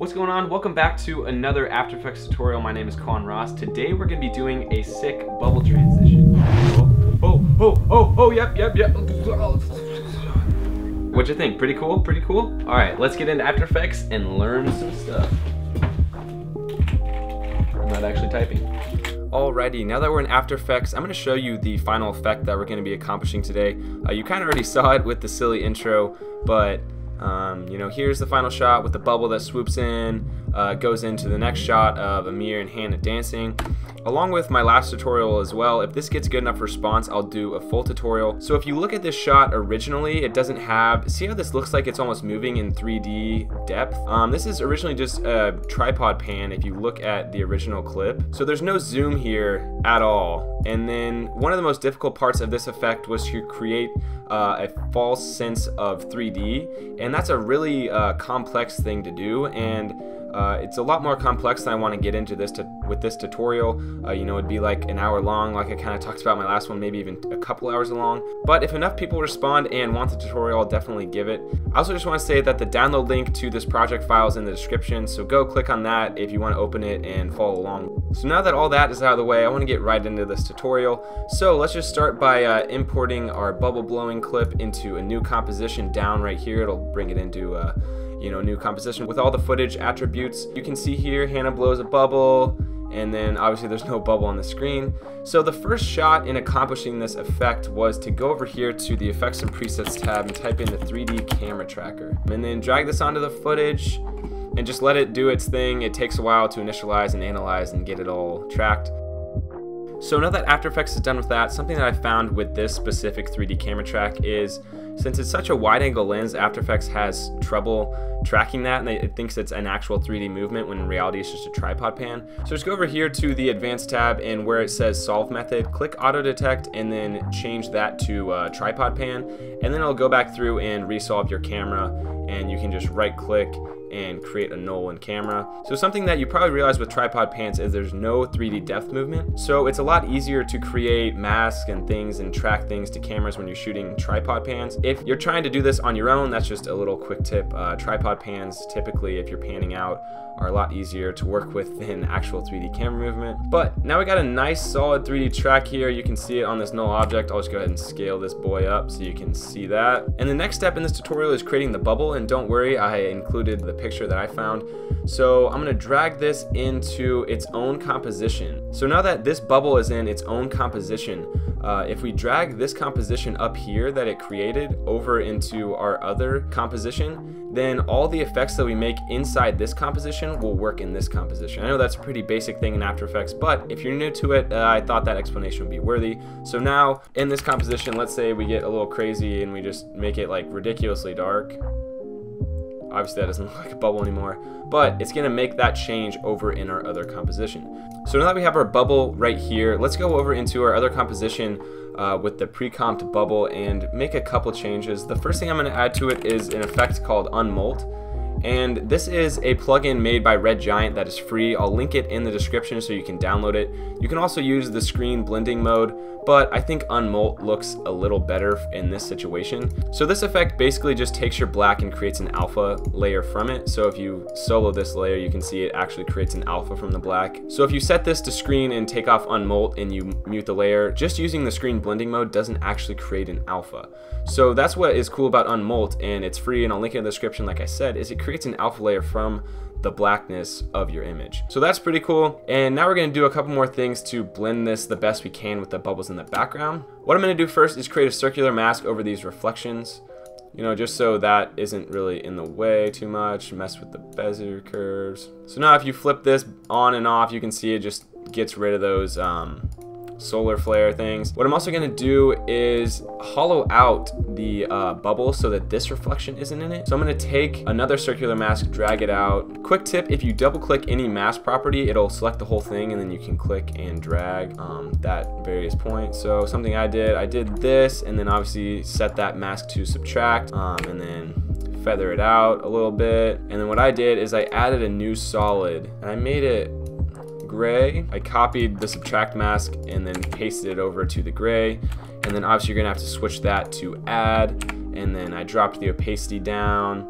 What's going on? Welcome back to another After Effects tutorial. My name is Colin Ross. Today we're going to be doing a sick bubble transition. Yep. What you think? Pretty cool? Pretty cool? Alright, let's get into After Effects and learn some stuff. I'm not actually typing. Alrighty, now that we're in After Effects, I'm going to show you the final effect that we're going to be accomplishing today. You kind of already saw it with the silly intro, but you know, here's the final shot with the bubble that swoops in, goes into the next shot of Amir and Hannah dancing, along with my last tutorial as well. If this gets good enough response, I'll do a full tutorial. So if you look at this shot originally, it doesn't have, see how this looks like it's almost moving in 3D depth? This is originally just a tripod pan if you look at the original clip. So there's no zoom here at all. And then one of the most difficult parts of this effect was to create a false sense of 3D. And that's a really complex thing to do. And it's a lot more complex than I want to get into this with this tutorial. You know, it'd be like an hour long, like I kind of talked about in my last one, maybe even a couple hours long. But if enough people respond and want the tutorial, I'll definitely give it. I also just want to say that the download link to this project file is in the description, so go click on that if you want to open it and follow along. So now that all that is out of the way, I want to get right into this tutorial. So let's just start by importing our bubble blowing clip into a new composition down right here. It'll bring it into you know, new composition with all the footage attributes. You can see here Hannah blows a bubble, and then obviously there's no bubble on the screen. So the first shot in accomplishing this effect was to go over here to the effects and presets tab and type in the 3D camera tracker, and then drag this onto the footage and just let it do its thing. It takes a while to initialize and analyze and get it all tracked. So now that After Effects is done with that, something that I found with this specific 3D camera track is, since it's such a wide angle lens, After Effects has trouble tracking that, and it thinks it's an actual 3D movement when in reality it's just a tripod pan. So just go over here to the advanced tab, and where it says solve method, click auto detect and then change that to tripod pan, and then it'll go back through and resolve your camera, and you can just right click and create a null in camera. So something that you probably realize with tripod pans is there's no 3D depth movement. So it's a lot easier to create masks and things and track things to cameras when you're shooting tripod pans. If you're trying to do this on your own, that's just a little quick tip. Tripod pans, typically if you're panning out, are a lot easier to work with than actual 3D camera movement. But now we got a nice solid 3D track here. You can see it on this null object. I'll just go ahead and scale this boy up so you can see that. And the next step in this tutorial is creating the bubble, and don't worry, I included the picture that I found. So I'm gonna drag this into its own composition. So now that this bubble is in its own composition, if we drag this composition up here that it created over into our other composition, then all the effects that we make inside this composition will work in this composition. I know that's a pretty basic thing in After Effects, but if you're new to it, I thought that explanation would be worthy. So now in this composition, let's say we get a little crazy and we just make it like ridiculously dark. Obviously that doesn't look like a bubble anymore, but it's gonna make that change over in our other composition. So now that we have our bubble right here, let's go over into our other composition with the pre-comped bubble and make a couple changes. The first thing I'm gonna add to it is an effect called Unmolt. And this is a plugin made by Red Giant that is free. I'll link it in the description so you can download it. You can also use the screen blending mode, but I think Unmolt looks a little better in this situation. So this effect basically just takes your black and creates an alpha layer from it. So if you solo this layer, you can see it actually creates an alpha from the black. So if you set this to screen and take off Unmolt and you mute the layer, just using the screen blending mode doesn't actually create an alpha. So that's what is cool about Unmolt, and it's free, and I'll link it in the description like I said, is it creates an alpha layer from the blackness of your image. So that's pretty cool. And now we're gonna do a couple more things to blend this the best we can with the bubbles in the background. What I'm gonna do first is create a circular mask over these reflections, you know, just so that isn't really in the way too much, mess with the bezier curves. So now if you flip this on and off, you can see it just gets rid of those solar flare things. What I'm also gonna do is hollow out the bubble so that this reflection isn't in it. So I'm gonna take another circular mask, drag it out. Quick tip, if you double click any mask property, it'll select the whole thing, and then you can click and drag that various point. So something I did this, and then obviously set that mask to subtract, and then feather it out a little bit. And then what I did is I added a new solid, and I made it gray. I copied the subtract mask and then pasted it over to the gray, and then obviously you're gonna have to switch that to add, and then I dropped the opacity down,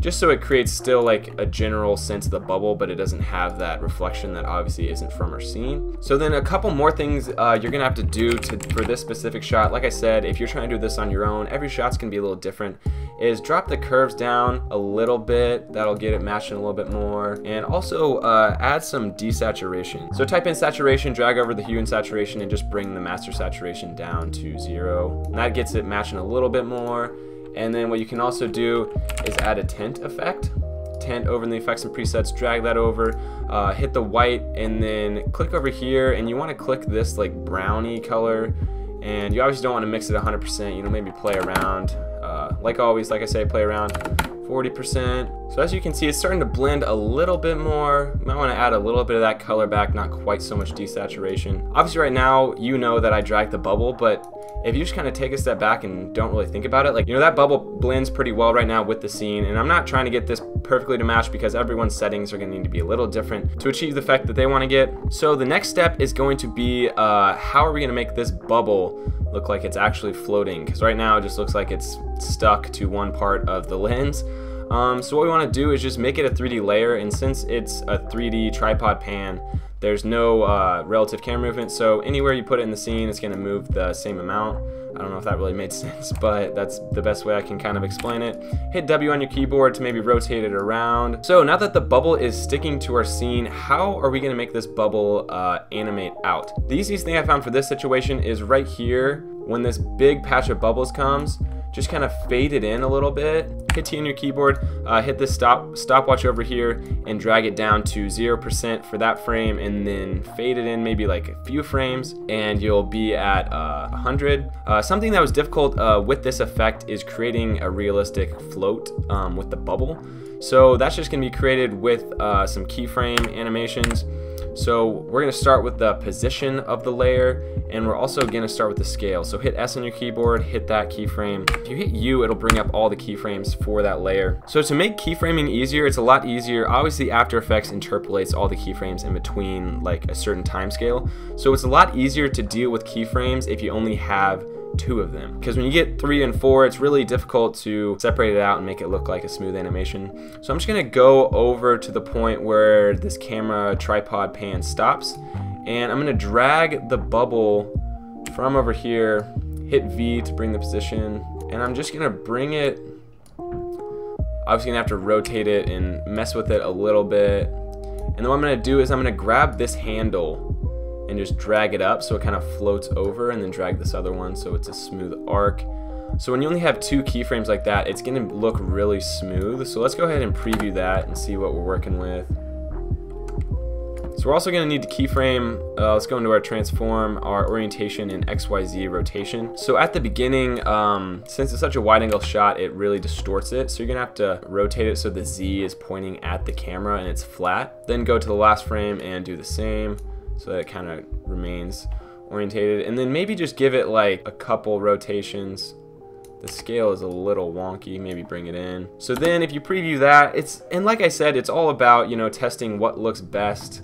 just so it creates still like a general sense of the bubble, but it doesn't have that reflection that obviously isn't from our scene. So then a couple more things you're gonna have to do for this specific shot. Like I said, if you're trying to do this on your own, every shot's gonna be a little different, is drop the curves down a little bit. That'll get it matching a little bit more. And also add some desaturation. So type in saturation, drag over the hue and saturation, and just bring the master saturation down to 0. And that gets it matching a little bit more. And then what you can also do is add a tint effect. Tint over in the effects and presets, drag that over, hit the white, and then click over here, and you want to click this like browny color, and you obviously don't want to mix it 100%, you know, maybe play around, like always, like I say, play around 40%. So as you can see, it's starting to blend a little bit more. You might want to add a little bit of that color back, not quite so much desaturation. Obviously right now, you know that I dragged the bubble, but if you just kind of take a step back and don't really think about it, like, you know, that bubble blends pretty well right now with the scene, and I'm not trying to get this perfectly to match because everyone's settings are going to need to be a little different to achieve the effect that they want to get. So the next step is going to be how are we going to make this bubble look like it's actually floating, because right now it just looks like it's stuck to one part of the lens. So what we want to do is just make it a 3D layer, and since it's a 3D tripod pan, there's no relative camera movement, so anywhere you put it in the scene, it's going to move the same amount. I don't know if that really made sense, but that's the best way I can kind of explain it. Hit W on your keyboard to maybe rotate it around. So now that the bubble is sticking to our scene, how are we going to make this bubble animate out? The easiest thing I found for this situation is right here, when this big patch of bubbles comes, just kind of fade it in a little bit. Hit T on your keyboard, hit this stopwatch over here, and drag it down to 0% for that frame, and then fade it in maybe like a few frames, and you'll be at 100. Something that was difficult with this effect is creating a realistic float with the bubble. So that's just gonna be created with some keyframe animations. So we're gonna start with the position of the layer, and we're also gonna start with the scale. So hit S on your keyboard, hit that keyframe. If you hit U, it'll bring up all the keyframes for that layer. So to make keyframing easier, it's a lot easier. Obviously After Effects interpolates all the keyframes in between like a certain time scale. So it's a lot easier to deal with keyframes if you only have two of them, because when you get 3 and 4, it's really difficult to separate it out and make it look like a smooth animation. So I'm just gonna go over to the point where this camera tripod pan stops, and I'm gonna drag the bubble from over here, hit V to bring the position, and I'm just gonna bring it, obviously gonna have to rotate it and mess with it a little bit, and then what I'm gonna do is I'm gonna grab this handle and just drag it up so it kind of floats over, and then drag this other one so it's a smooth arc. So when you only have 2 keyframes like that, it's gonna look really smooth. So let's go ahead and preview that and see what we're working with. So we're also gonna need to keyframe, let's go into our transform, our orientation, and XYZ rotation. So at the beginning, since it's such a wide angle shot, it really distorts it. So you're gonna have to rotate it so the Z is pointing at the camera and it's flat. Then go to the last frame and do the same, so that it kind of remains orientated. And then maybe just give it like a couple rotations. The scale is a little wonky, maybe bring it in. So then if you preview that, it's, and like I said, it's all about, you know, testing what looks best.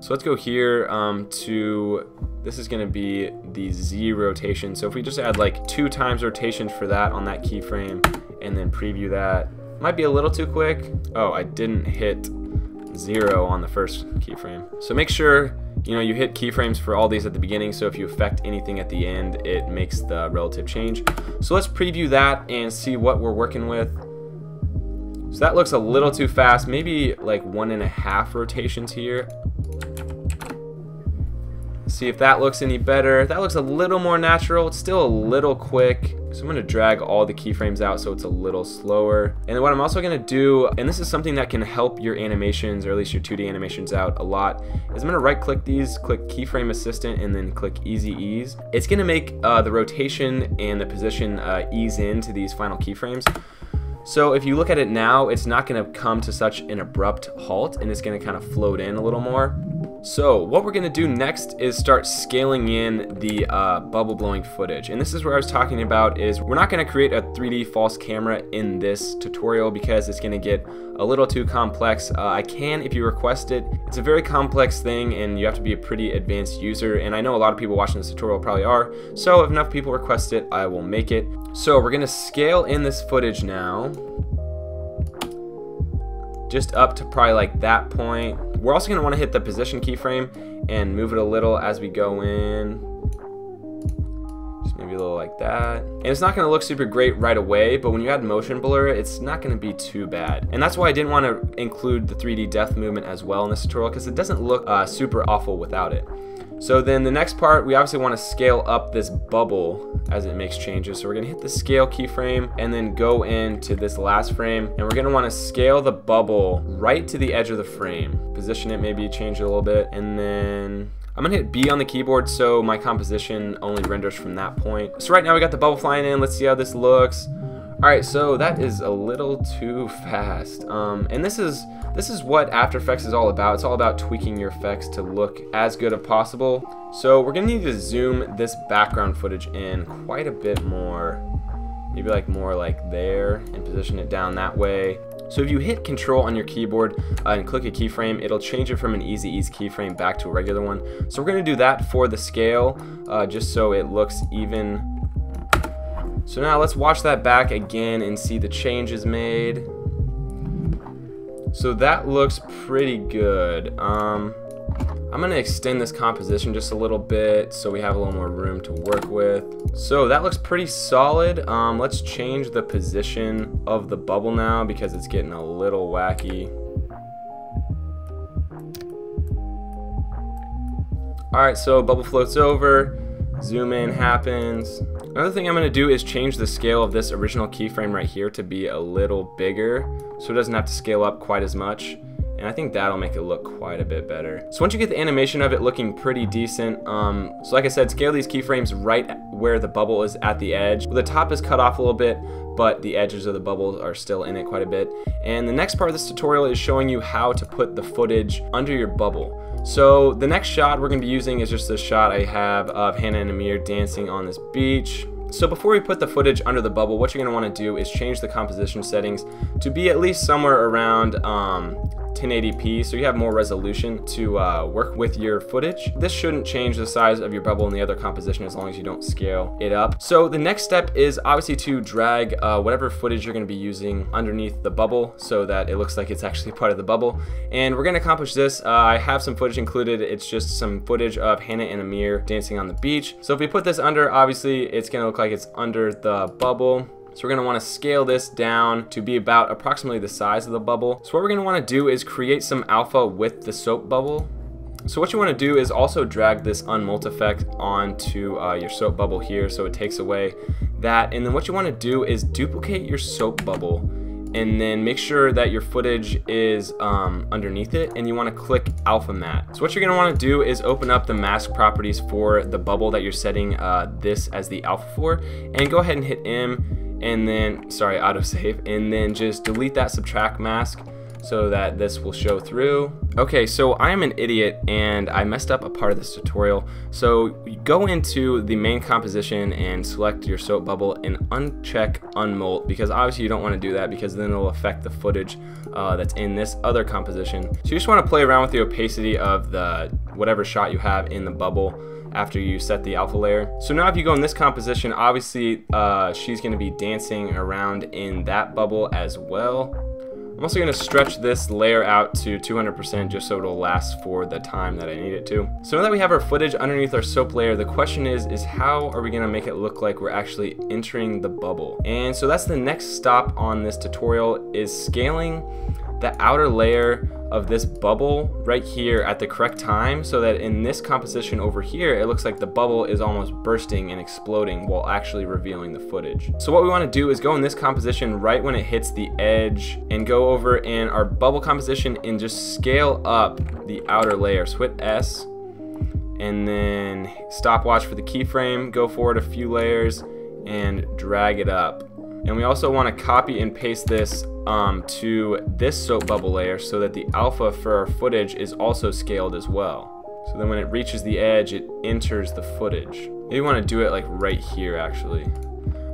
So let's go here to, this is gonna be the Z rotation. So if we just add like 2 times rotation for that on that keyframe and then preview that. Might be a little too quick. Oh, I didn't hit 0 on the first keyframe. So make sure, you know, you hit keyframes for all these at the beginning, so if you affect anything at the end, it makes the relative change. So let's preview that and see what we're working with. So that looks a little too fast, maybe like 1.5 rotations here. See if that looks any better. That looks a little more natural. It's still a little quick. So I'm gonna drag all the keyframes out so it's a little slower. And then what I'm also gonna do, and this is something that can help your animations, or at least your 2D animations, out a lot, is I'm gonna right click these, click Keyframe Assistant, and then click Easy Ease. It's gonna make the rotation and the position ease into these final keyframes. So if you look at it now, it's not gonna come to such an abrupt halt, and it's gonna kind of float in a little more. So what we're gonna do next is start scaling in the bubble blowing footage. And this is where I was talking about, is we're not gonna create a 3D false camera in this tutorial because it's gonna get a little too complex. I can if you request it. It's a very complex thing and you have to be a pretty advanced user, and I know a lot of people watching this tutorial probably are. So if enough people request it, I will make it. So we're gonna scale in this footage now. just up to probably like that point. We're also going to want to hit the position keyframe and move it a little as we go in. Just maybe a little like that. And it's not going to look super great right away, but when you add motion blur, it's not going to be too bad. And that's why I didn't want to include the 3D depth movement as well in this tutorial, because it doesn't look super awful without it. So then the next part, we obviously want to scale up this bubble as it makes changes. So we're going to hit the scale keyframe and then go into this last frame. And we're going to want to scale the bubble right to the edge of the frame. Position it, maybe change it a little bit. And then I'm going to hit B on the keyboard so my composition only renders from that point. So right now we got the bubble flying in. Let's see how this looks. All right, so that is a little too fast, and this is what After Effects is all about. It's all about tweaking your effects to look as good as possible. So we're gonna need to zoom this background footage in quite a bit more, maybe like more like there, and position it down that way. So if you hit Control on your keyboard and click a keyframe, it'll change it from an easy ease keyframe back to a regular one. So we're gonna do that for the scale, just so it looks even. So now let's watch that back again and see the changes made. So that looks pretty good. I'm gonna extend this composition just a little bit so we have a little more room to work with. So that looks pretty solid. Let's change the position of the bubble now because it's getting a little wacky. All right, so bubble floats over. Zoom in happens. Another thing I'm going to do is change the scale of this original keyframe right here to be a little bigger so it doesn't have to scale up quite as much, and I think that'll make it look quite a bit better. So once you get the animation of it looking pretty decent, so like I said, scale these keyframes right where the bubble is at the edge. The top is cut off a little bit, but the edges of the bubbles are still in it quite a bit. And the next part of this tutorial is showing you how to put the footage under your bubble. So the next shot we're going to be using is just the shot I have of Hannah and Amir dancing on this beach. So before we put the footage under the bubble, what you're going to want to do is change the composition settings to be at least somewhere around 1080p, so you have more resolution to work with your footage. This shouldn't change the size of your bubble and the other composition as long as you don't scale it up. So the next step is obviously to drag whatever footage you're going to be using underneath the bubble so that it looks like it's actually part of the bubble. And we're going to accomplish this. I have some footage included. It's just some footage of Hannah and Amir dancing on the beach. So if we put this under, obviously it's going to look like it's under the bubble. So we're going to want to scale this down to be about approximately the size of the bubble. So what we're going to want to do is create some alpha with the soap bubble. So what you want to do is also drag this Unmolt effect onto your soap bubble here so it takes away that. And then what you want to do is duplicate your soap bubble and then make sure that your footage is underneath it, and you want to click alpha matte. So what you're going to want to do is open up the mask properties for the bubble that you're setting this as the alpha for, and go ahead and hit M. And then, sorry, autosave, and then just delete that subtract mask so that this will show through. Okay, so I am an idiot and I messed up a part of this tutorial. So go into the main composition and select your soap bubble and uncheck Unmolt, because obviously you don't want to do that because then it'll affect the footage that's in this other composition. So you just want to play around with the opacity of the whatever shot you have in the bubble after you set the alpha layer. So now if you go in this composition, obviously she's going to be dancing around in that bubble as well. I'm also going to stretch this layer out to 200% just so it'll last for the time that I need it to. So now that we have our footage underneath our soap layer, the question is how are we going to make it look like we're actually entering the bubble? And so that's the next stop on this tutorial, is scaling the outer layer of this bubble right here at the correct time so that in this composition over here it looks like the bubble is almost bursting and exploding while actually revealing the footage. So what we want to do is go in this composition right when it hits the edge and go over in our bubble composition and just scale up the outer layer. So hit S and then stopwatch for the keyframe, go forward a few layers and drag it up. And we also want to copy and paste this to this soap bubble layer so that the alpha for our footage is also scaled as well. So then when it reaches the edge, it enters the footage. You want to do it like right here actually.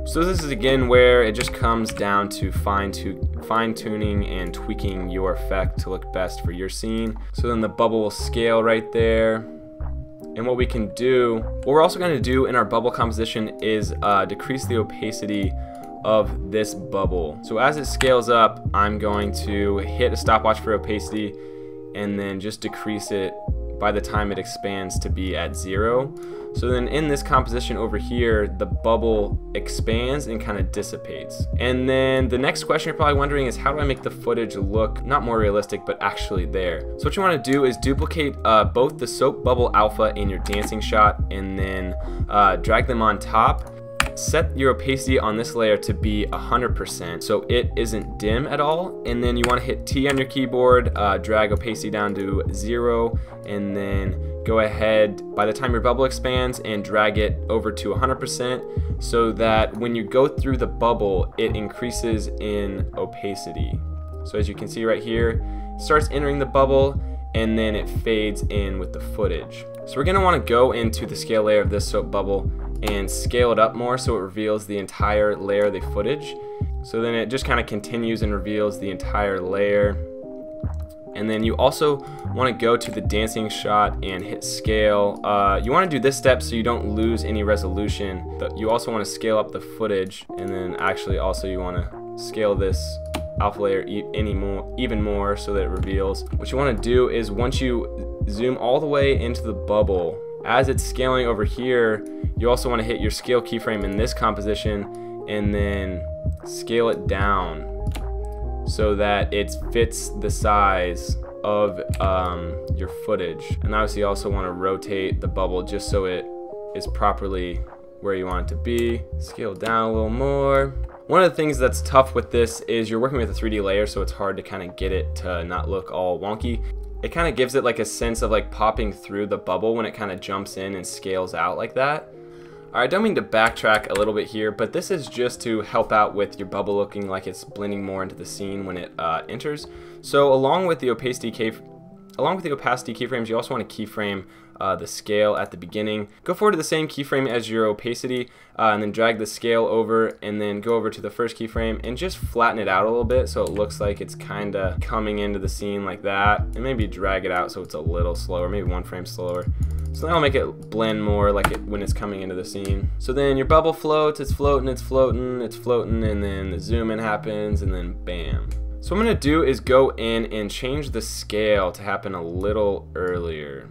So this is again where it just comes down to fine-tuning and tweaking your effect to look best for your scene. So then the bubble will scale right there. And what we can do, what we're also going to do in our bubble composition is decrease the opacity of this bubble. So as it scales up, I'm going to hit a stopwatch for opacity and then just decrease it by the time it expands to be at 0. So then in this composition over here, the bubble expands and kind of dissipates. And then the next question you're probably wondering is, how do I make the footage look not more realistic, but actually there? So what you want to do is duplicate both the soap bubble alpha and your dancing shot, and then drag them on top. Set your opacity on this layer to be 100% so it isn't dim at all, and then you want to hit T on your keyboard, drag opacity down to 0, and then go ahead by the time your bubble expands and drag it over to 100% so that when you go through the bubble it increases in opacity. So as you can see right here, it starts entering the bubble and then it fades in with the footage. So we're going to want to go into the scale layer of this soap bubble and scale it up more so it reveals the entire layer of the footage. So then it just kind of continues and reveals the entire layer. And then you also want to go to the dancing shot and hit scale. You want to do this step so you don't lose any resolution. You also want to scale up the footage, and then actually also you want to scale this alpha layer even more so that it reveals. What you want to do is once you zoom all the way into the bubble, as it's scaling over here, you also want to hit your scale keyframe in this composition and then scale it down so that it fits the size of your footage. And obviously you also want to rotate the bubble just so it is properly where you want it to be. Scale down a little more. One of the things that's tough with this is you're working with a 3D layer, so it's hard to kind of get it to not look all wonky. It kind of gives it like a sense of like popping through the bubble when it kind of jumps in and scales out like that. Alright, I don't mean to backtrack a little bit here, but this is just to help out with your bubble looking like it's blending more into the scene when it enters. So along with the opacity keyframes, you also want to keyframe the scale at the beginning. Go forward to the same keyframe as your opacity, and then drag the scale over, and then go over to the first keyframe and just flatten it out a little bit so it looks like it's kind of coming into the scene like that, and maybe drag it out so it's a little slower, maybe one frame slower. So that'll make it blend more like it when it's coming into the scene. So then your bubble floats, it's floating, it's floating, it's floating, and then the zoom in happens, and then bam. So what I'm going to do is go in and change the scale to happen a little earlier.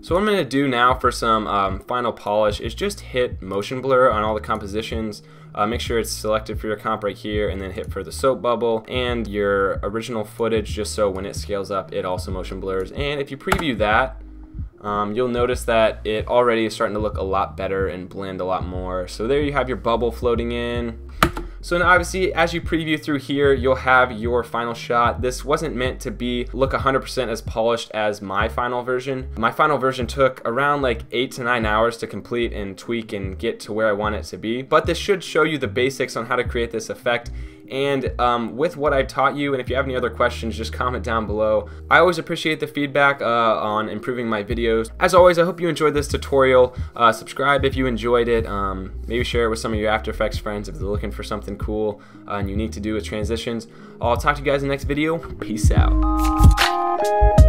So what I'm going to do now for some final polish is just hit motion blur on all the compositions. Make sure it's selected for your comp right here, and then hit for the soap bubble and your original footage just so when it scales up it also motion blurs. And if you preview that, you'll notice that it already is starting to look a lot better and blend a lot more. So there you have your bubble floating in. So now obviously as you preview through here, you'll have your final shot. This wasn't meant to be look 100% as polished as my final version. My final version took around like 8 to 9 hours to complete and tweak and get to where I want it to be. But this should show you the basics on how to create this effect. And with what I've taught you, and if you have any other questions, just comment down below. I always appreciate the feedback on improving my videos. As always, I hope you enjoyed this tutorial. Subscribe if you enjoyed it. Maybe share it with some of your After Effects friends if they're looking for something cool and unique to do with transitions. I'll talk to you guys in the next video. Peace out.